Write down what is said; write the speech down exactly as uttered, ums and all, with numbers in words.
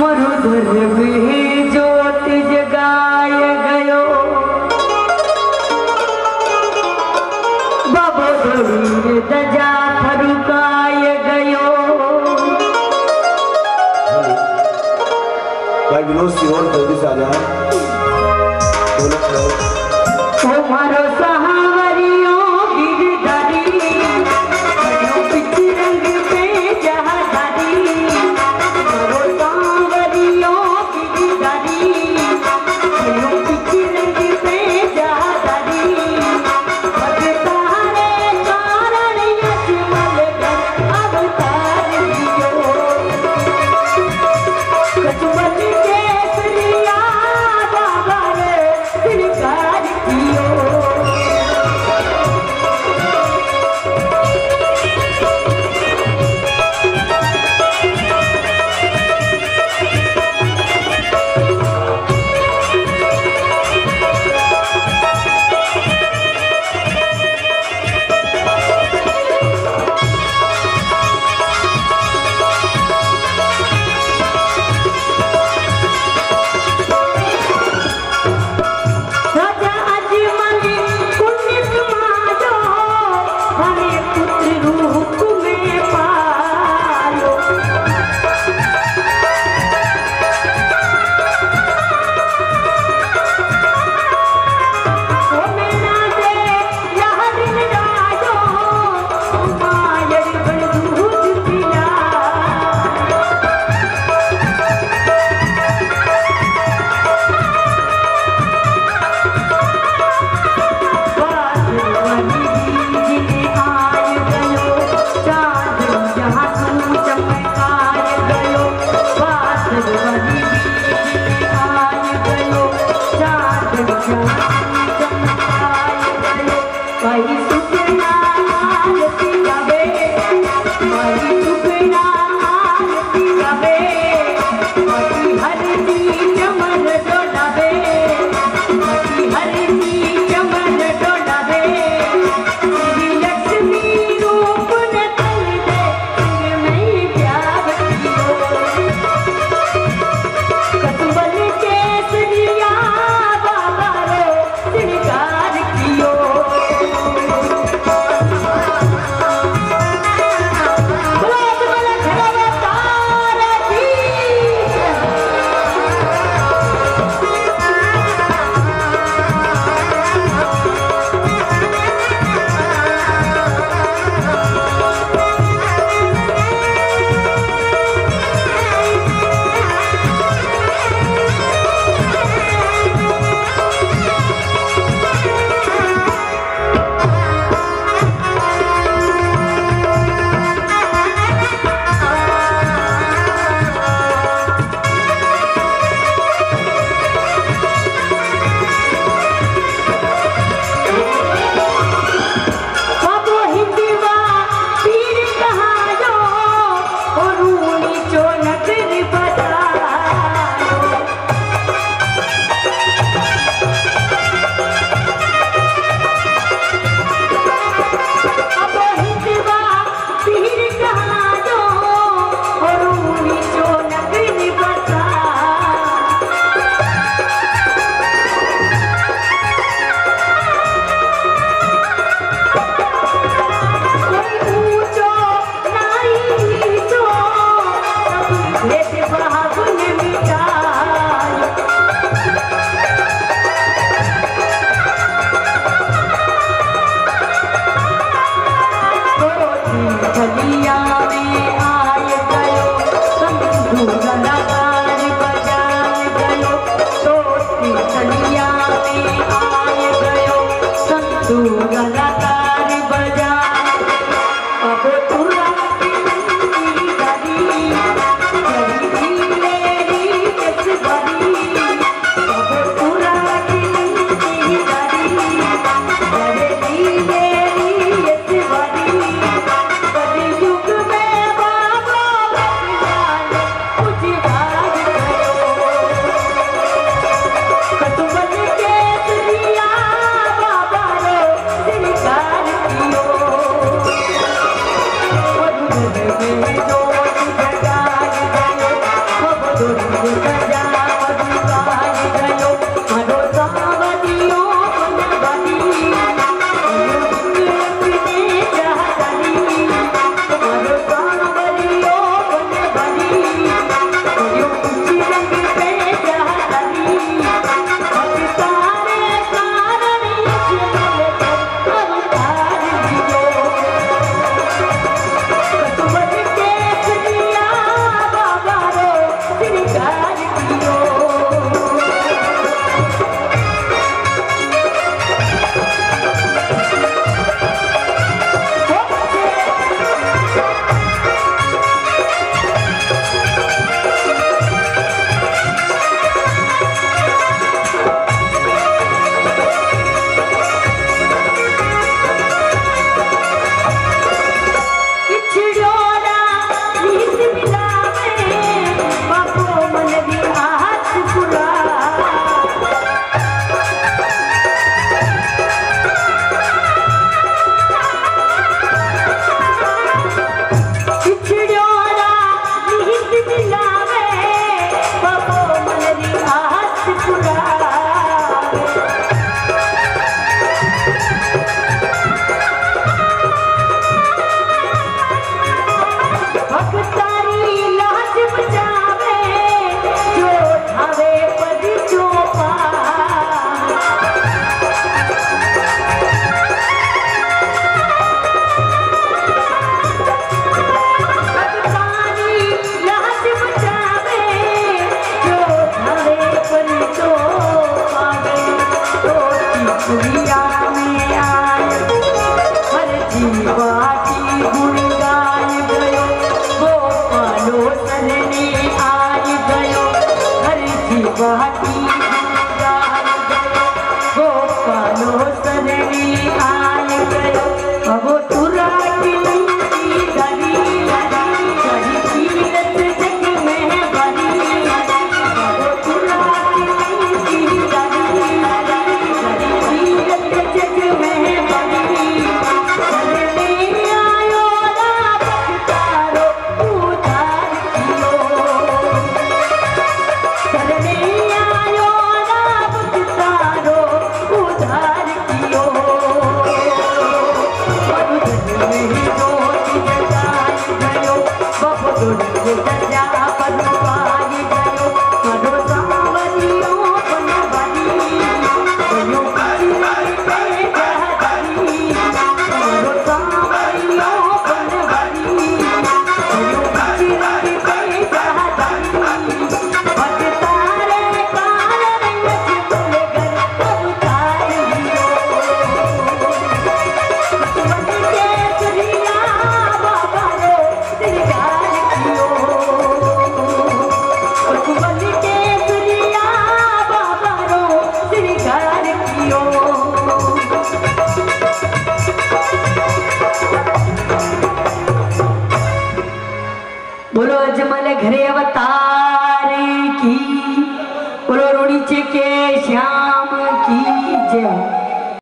मरुधर भी ज्योत जगाए गयो बबोधवीर दजा फरुकाय गयो। भाई विनोद सिंह और जल्दी से आ जाओ। तुम्हारो अवतार की, बोलो रोड़ीचे के श्याम की जय।